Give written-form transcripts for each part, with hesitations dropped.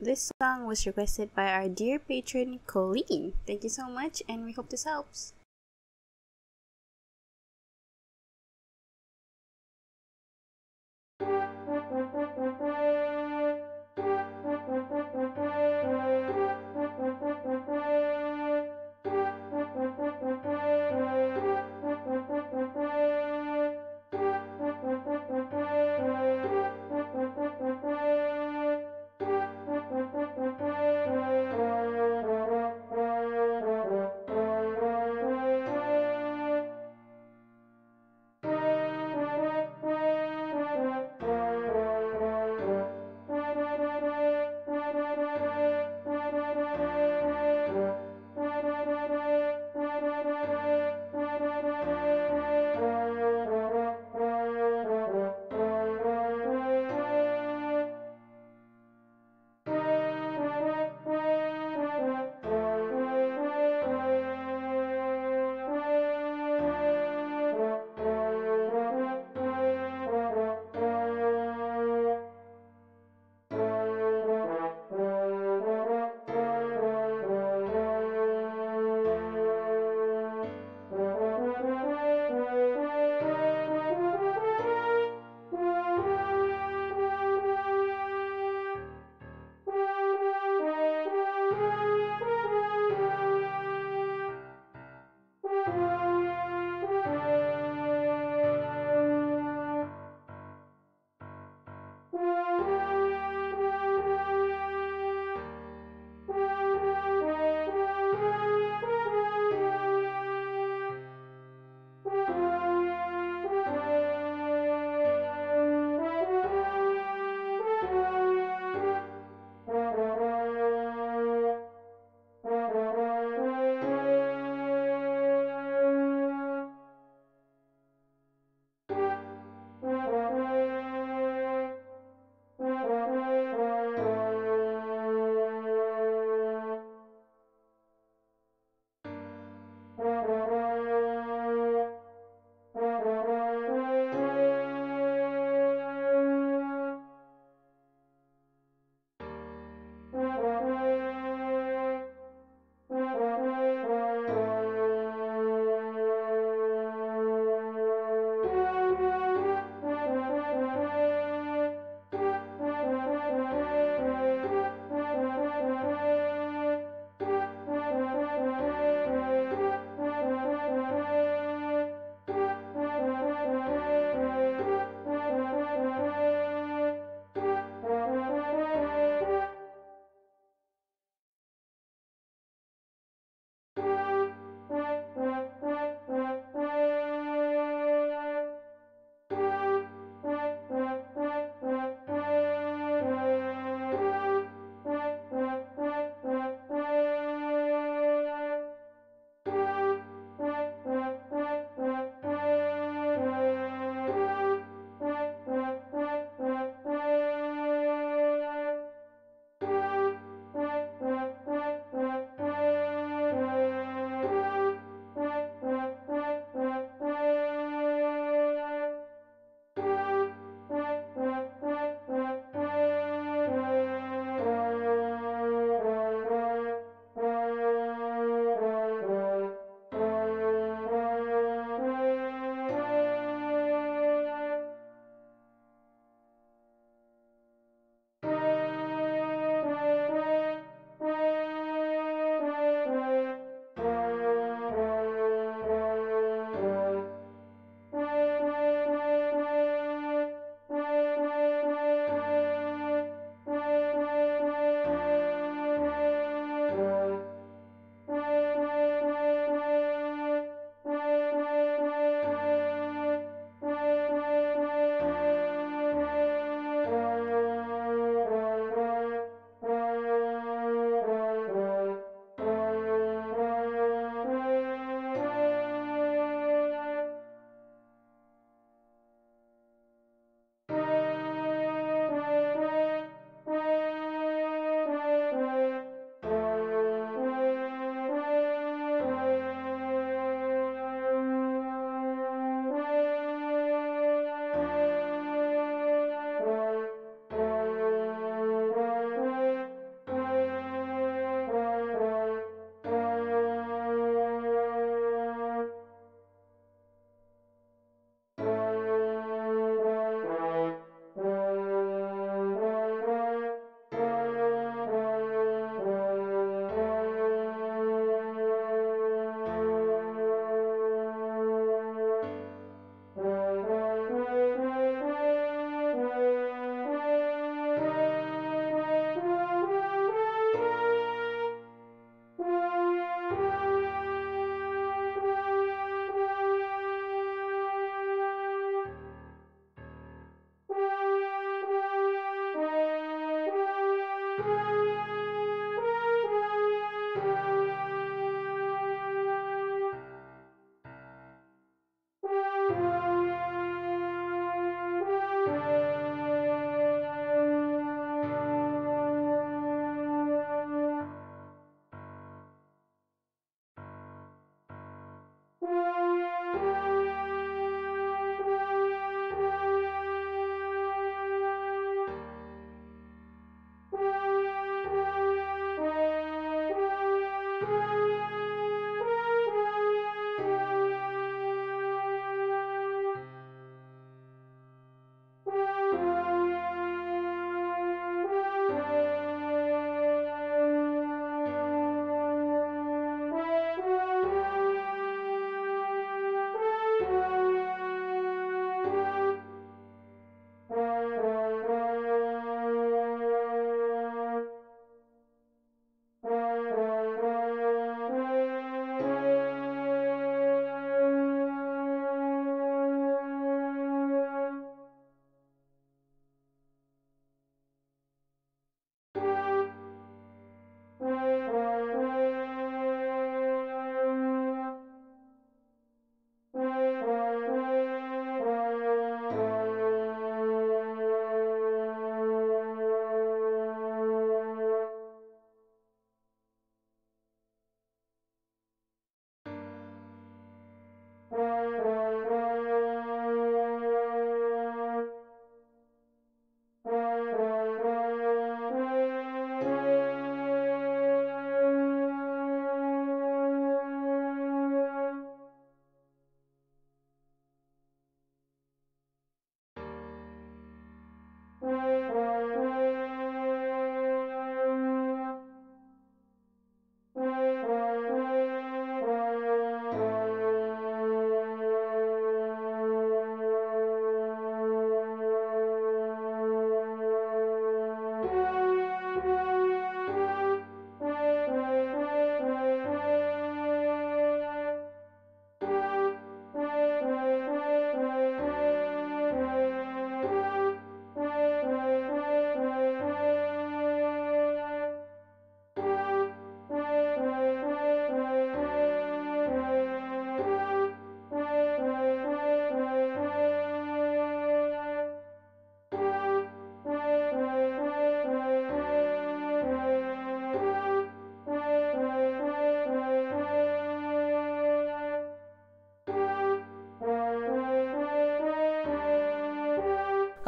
This song was requested by our dear patron Colleen. Thank you so much, and we hope this helps.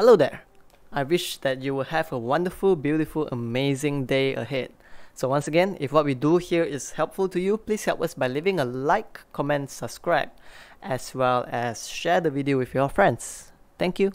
Hello there! I wish that you will have a wonderful, beautiful, amazing day ahead. So once again, if what we do here is helpful to you, please help us by leaving a like, comment, subscribe, as well as share the video with your friends. Thank you!